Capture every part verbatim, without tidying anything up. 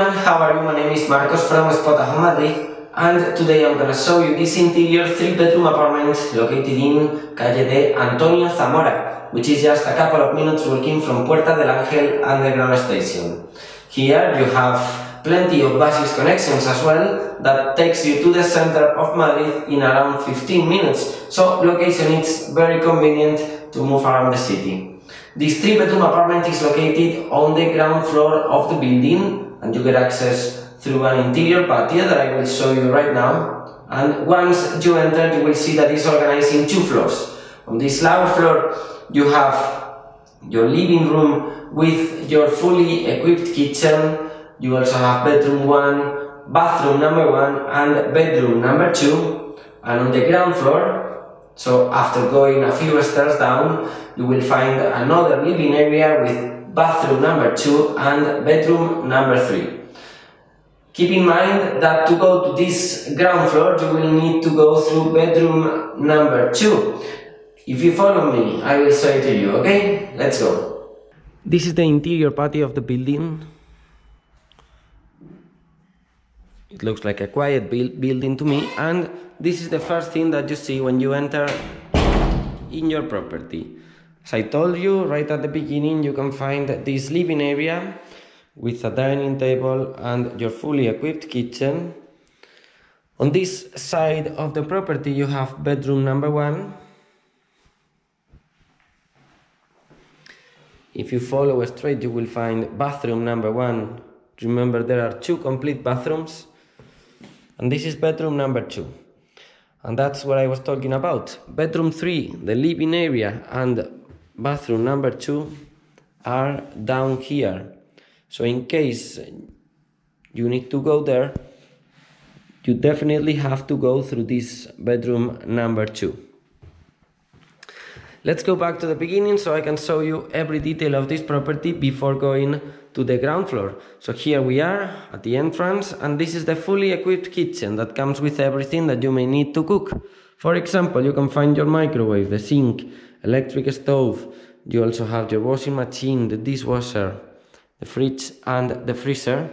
everyone, how are you? My name is Marcos from Spotahome, Madrid, and today I'm gonna show you this interior three bedroom apartment located in Calle de Antonio Zamora, which is just a couple of minutes walking from Puerta del Ángel underground station. Here you have plenty of buses connections as well that takes you to the center of Madrid in around fifteen minutes, so location is very convenient to move around the city. This three bedroom apartment is located on the ground floor of the building and you get access through an interior patio that I will show you right now. And once you enter, you will see that it's organized in two floors. On this lower floor you have your living room with your fully equipped kitchen. You also have bedroom one, bathroom number one and bedroom number two. And on the ground floor, so after going a few stairs down, you will find another living area with bathroom number two and bedroom number three. Keep in mind that to go to this ground floor, you will need to go through bedroom number two. If you follow me, I will show it to you, okay? Let's go. This is the interior patio of the building. It looks like a quiet build building to me, and this is the first thing that you see when you enter in your property. As I told you right at the beginning, you can find this living area with a dining table and your fully equipped kitchen. On this side of the property you have bedroom number one. If you follow straight, you will find bathroom number one. Remember, there are two complete bathrooms. And this is bedroom number two. And that's what I was talking about. Bedroom three, the living area, and bathroom number two are down here. So in case you need to go there, you definitely have to go through this bedroom number two. Let's go back to the beginning so I can show you every detail of this property before going to the ground floor. So here we are at the entrance, and this is the fully equipped kitchen that comes with everything that you may need to cook. For example, you can find your microwave, the sink, electric stove. You also have your washing machine, the dishwasher, the fridge and the freezer.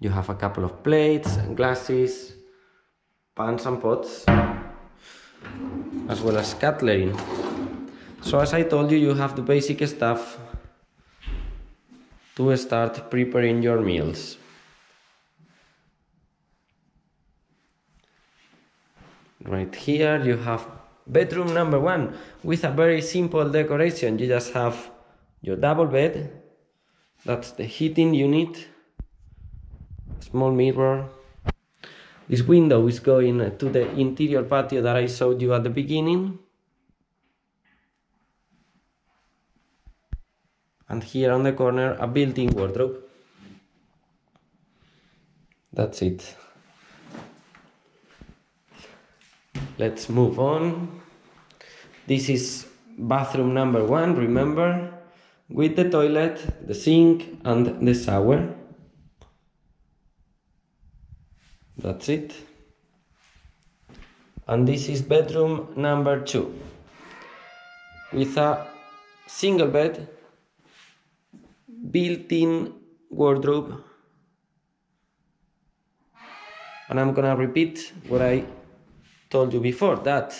You have a couple of plates and glasses, pans and pots, as well as cutlery. So as I told you, you have the basic stuff to start preparing your meals. Right here you have bedroom number one with a very simple decoration. You just have your double bed, that's the heating unit, a small mirror. This window is going to the interior patio that I showed you at the beginning. And here on the corner, a built-in wardrobe. That's it. Let's move on. This is bathroom number one, remember, with the toilet, the sink and the shower. That's it. And this is bedroom number two with a single bed, built-in wardrobe, and I'm gonna repeat what I told you before, that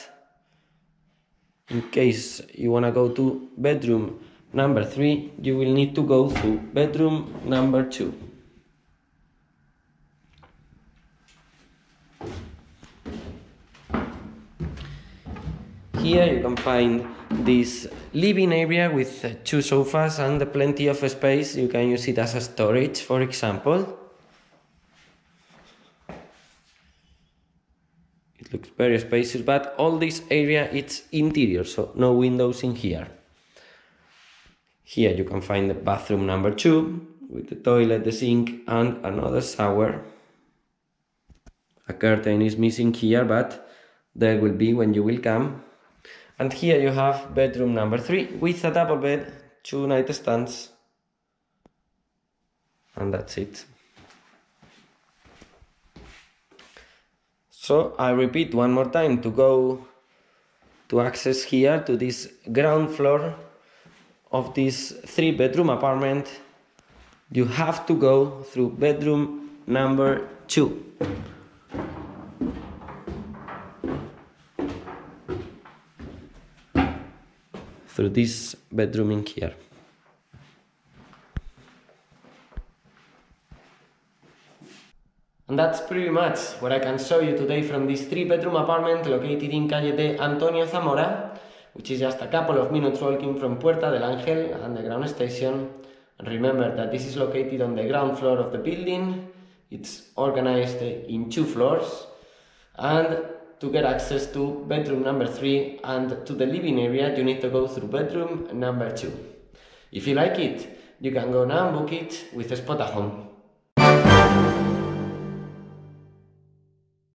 in case you wanna go to bedroom number three, you will need to go through bedroom number two. Here you can find this living area with two sofas and plenty of space. You can use it as a storage, for example. It looks very spacious, but all this area it's interior, so no windows in here. Here you can find the bathroom number two with the toilet, the sink and another shower. A curtain is missing here, but there will be when you will come. And here you have bedroom number three with a double bed, two nightstands, and that's it. So I repeat one more time, to go to access here to this ground floor of this three bedroom apartment, you have to go through bedroom number two. Through this bedroom in here. And that's pretty much what I can show you today from this three-bedroom apartment located in Calle de Antonio Zamora, which is just a couple of minutes walking from Puerta del Ángel underground station. And remember that this is located on the ground floor of the building. It's organized in two floors. And to get access to bedroom number three and to the living area, you need to go through bedroom number two. If you like it, you can go now and book it with Spotahome.